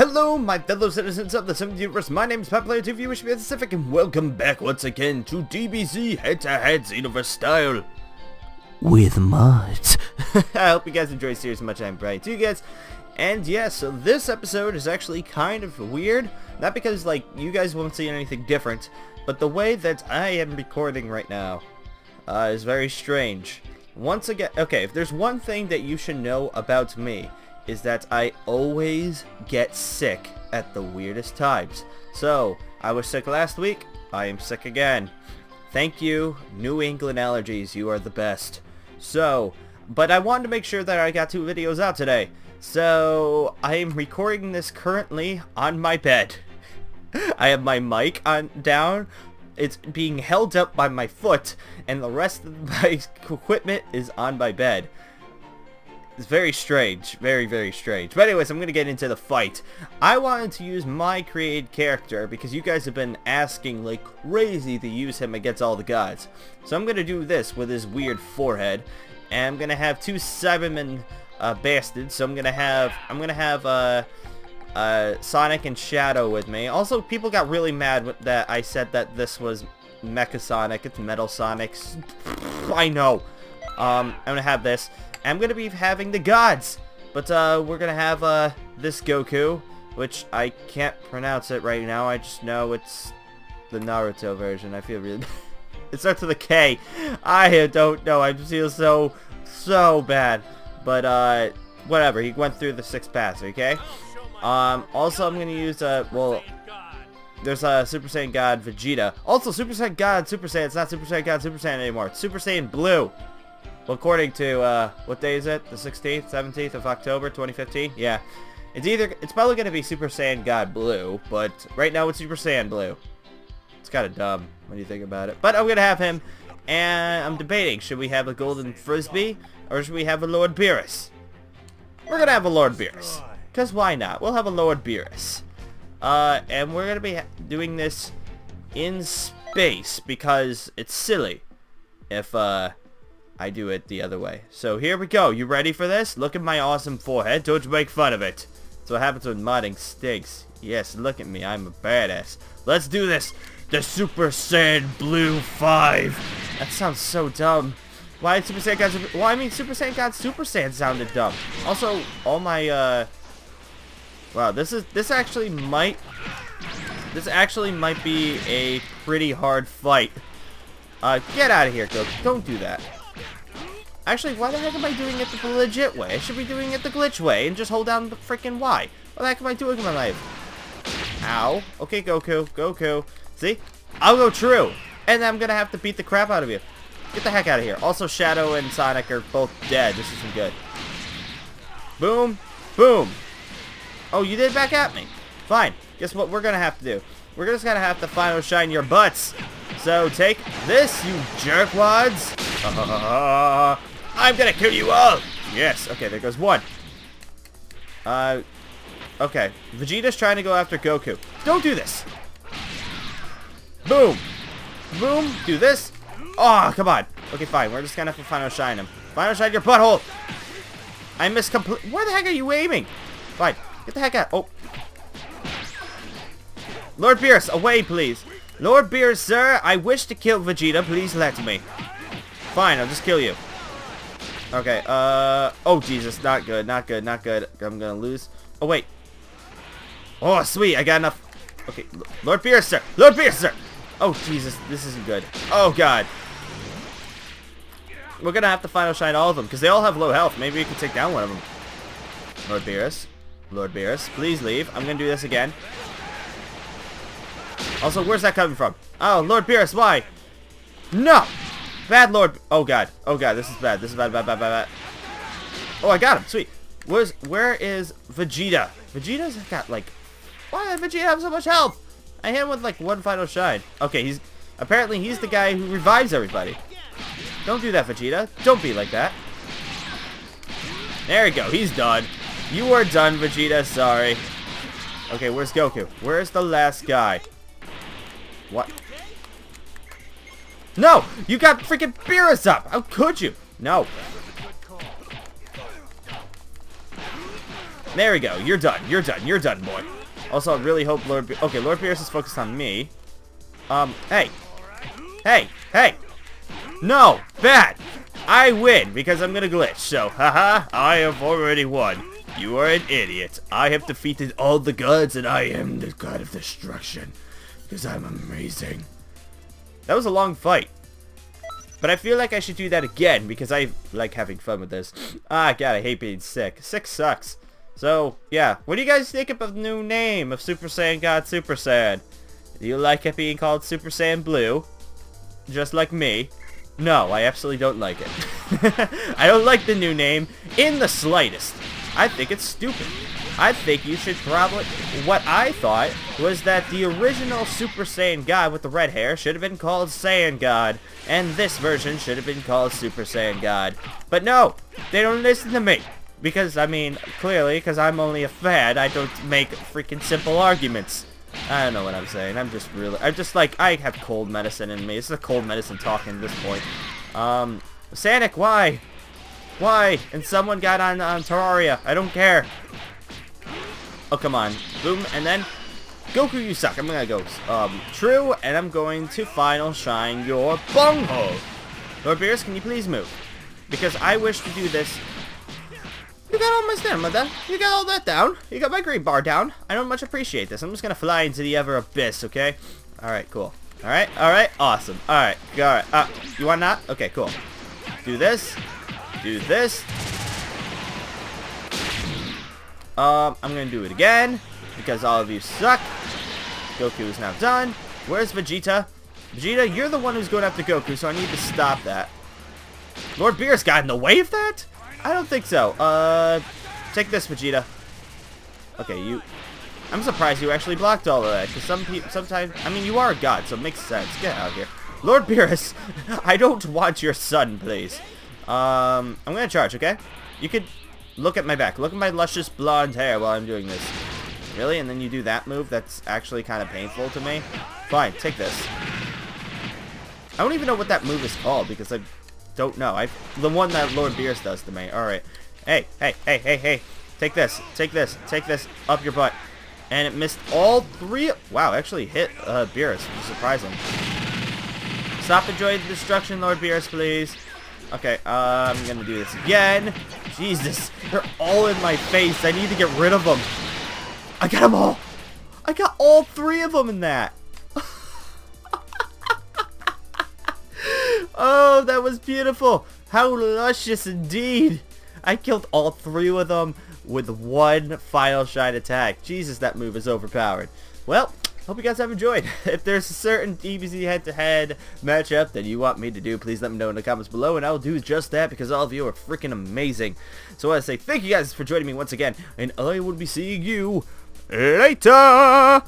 Hello, my fellow citizens of the 7th universe, my name is PopPlayer2 if you wish to be specific, and welcome back once again to DBZ Head-to-Heads Xenoverse style. With mods. I hope you guys enjoy series as much as I'm bright to you guys. And yeah, so this episode is actually kind of weird. Not because, like, you guys won't see anything different, but the way that I am recording right now is very strange. Once again, okay, if there's one thing that you should know about me, is that I always get sick at the weirdest times. So, I was sick last week, I am sick again. Thank you, New England allergies, you are the best. So, but I wanted to make sure that I got two videos out today. So, I am recording this currently on my bed. I have my mic on down. It's being held up by my foot, and the rest of my equipment is on my bed. It's very strange, very strange. But anyways, I'm going to get into the fight. I wanted to use my created character because you guys have been asking like crazy to use him against all the gods. So I'm going to do this with his weird forehead, and I'm going to have two Cybermen bastards. So I'm going to have Sonic and Shadow with me. Also, people got really mad that I said that this was Mecha Sonic. It's Metal Sonic. I know. I'm going to have this. I'm going to be having the gods, but we're going to have this Goku, which I can't pronounce it right now. I just know it's the Naruto version. I feel really bad. It starts with a K. I don't know. I feel so bad, but whatever. He went through the 6 paths, okay? Also, I'm going to use, well, there's Super Saiyan God Vegeta. Also, Super Saiyan God Super Saiyan. It's not Super Saiyan God Super Saiyan anymore. It's Super Saiyan Blue. According to, what day is it? The 16th, 17th of October, 2015? Yeah. It's probably going to be Super Saiyan God Blue, but right now it's Super Saiyan Blue. It's kind of dumb when you think about it. But I'm going to have him, and I'm debating. Should we have a Golden Frisbee, or should we have a Lord Beerus? We're going to have a Lord Beerus. Because why not? We'll have a Lord Beerus. And we're going to be doing this in space, because it's silly if, I do it the other way. So here we go. You ready for this? Look at my awesome forehead. Don't you make fun of it. That's what happens when modding stinks. Yes, look at me. I'm a badass. Let's do this. The Super Saiyan Blue 5. That sounds so dumb. Why did Super Saiyan God Super... Well, I mean, Super Saiyan God Super Saiyan sounded dumb. Also, all my, wow, this actually might be a pretty hard fight. Get out of here, Goku. Don't do that. Actually, why the heck am I doing it the legit way? I should be doing it the glitch way and just hold down the freaking Y. What the heck am I doing in my life? Ow. Okay, Goku. Goku. See? I'll go true. And I'm gonna have to beat the crap out of you. Get the heck out of here. Also, Shadow and Sonic are both dead. This isn't good. Boom. Boom. Oh, you did back at me. Fine. Guess what we're gonna have to do? We're just gonna have to final shine your butts. So, take this, you jerkwads. I'm gonna kill you all! Yes, okay, there goes one. Okay, Vegeta's trying to go after Goku. Don't do this! Boom! Boom, do this! Oh, come on! Okay, fine, we're just gonna have to final shine him. Final shine your butthole! I missed complete. Where the heck are you aiming? Fine, get the heck out. Oh! Lord Beerus, away, please! Lord Beerus, sir, I wish to kill Vegeta, please let me. Fine, I'll just kill you. Okay, oh Jesus, not good, not good, not good. I'm gonna lose. Oh wait. Oh sweet, I got enough. Okay, Lord Beerus, sir, Lord Beerus, sir. Oh Jesus, this isn't good. Oh God. We're gonna have to final shine all of them because they all have low health. Maybe we can take down one of them. Lord Beerus, Lord Beerus, please leave. I'm gonna do this again. Also, where's that coming from? Oh, Lord Beerus, why? No. Bad Lord. Oh God. Oh God. This is bad. This is bad. Bad. Bad. Bad. Bad. Oh, I got him. Sweet. Where is Vegeta? Vegeta's got like. Why did Vegeta have so much health? I hit him with like one final shine. Okay, he's apparently he's the guy who revives everybody. Don't do that, Vegeta. Don't be like that. There we go. He's done. You are done, Vegeta. Sorry. Okay, where's Goku? Where's the last guy? What? No! You got freaking Beerus up! How could you? No. There we go. You're done. You're done. You're done, boy. Also, I really hope Lord Beerus... Okay, Lord Beerus is focused on me. Hey. Hey. Hey. No. Bad. I win because I'm gonna glitch. So, haha, I have already won. You are an idiot. I have defeated all the gods and I am the god of destruction. Because I'm amazing. That was a long fight. But I feel like I should do that again because I like having fun with this. Ah, God, I hate being sick. Sick sucks. So, yeah. What do you guys think about the new name of Super Saiyan God Super Saiyan? Do you like it being called Super Saiyan Blue? Just like me? No, I absolutely don't like it. I don't like the new name in the slightest. I think it's stupid. I think you should probably... What I thought was that the original Super Saiyan God with the red hair should have been called Saiyan God. And this version should have been called Super Saiyan God. But no, they don't listen to me. Because, I mean, clearly, because I'm only a fad, I don't make freaking simple arguments. I don't know what I'm saying. I'm just like, I have cold medicine in me. This is a cold medicine talking at this point. Sanic, why? Why? And someone got on Terraria. I don't care. Oh, come on. Boom, and then... Goku, you suck. I'm gonna go, true, and I'm going to final shine your bunghole. Lord Beerus, can you please move? Because I wish to do this... You got all my stamina down. You got all that down. You got my green bar down. I don't much appreciate this. I'm just gonna fly into the ever abyss, okay? Alright, cool. Alright, awesome. Alright. You want not? Okay, cool. Do this. Do this. I'm gonna do it again. Because all of you suck. Goku is now done. Where's Vegeta? Vegeta, you're the one who's going after Goku, so I need to stop that. Lord Beerus got in the way of that? I don't think so. Take this, Vegeta. Okay, you... I'm surprised you actually blocked all of that. Because sometimes... I mean, you are a god, so it makes sense. Get out of here. Lord Beerus, I don't want your son, please. I'm going to charge, okay? You could... Look at my back. Look at my luscious blonde hair while I'm doing this. Really? And then you do that move? That's actually kind of painful to me. Fine, take this. I don't even know what that move is called because I don't know. The one that Lord Beerus does to me. Alright. Hey. Take this. Take this. Up your butt. And it missed all three. Wow, actually hit Beerus. Surprising. Stop enjoying the destruction, Lord Beerus, please. Okay, I'm gonna do this again. Jesus, they're all in my face. I need to get rid of them. I got them all. I got all three of them in that. Oh, that was beautiful. How luscious indeed. I killed all three of them with one final shine attack. Jesus, that move is overpowered. Well, hope you guys have enjoyed. If there's a certain DBZ head-to-head matchup that you want me to do, please let me know in the comments below, and I'll do just that because all of you are freaking amazing. So I want to say thank you guys for joining me once again, and I will be seeing you later.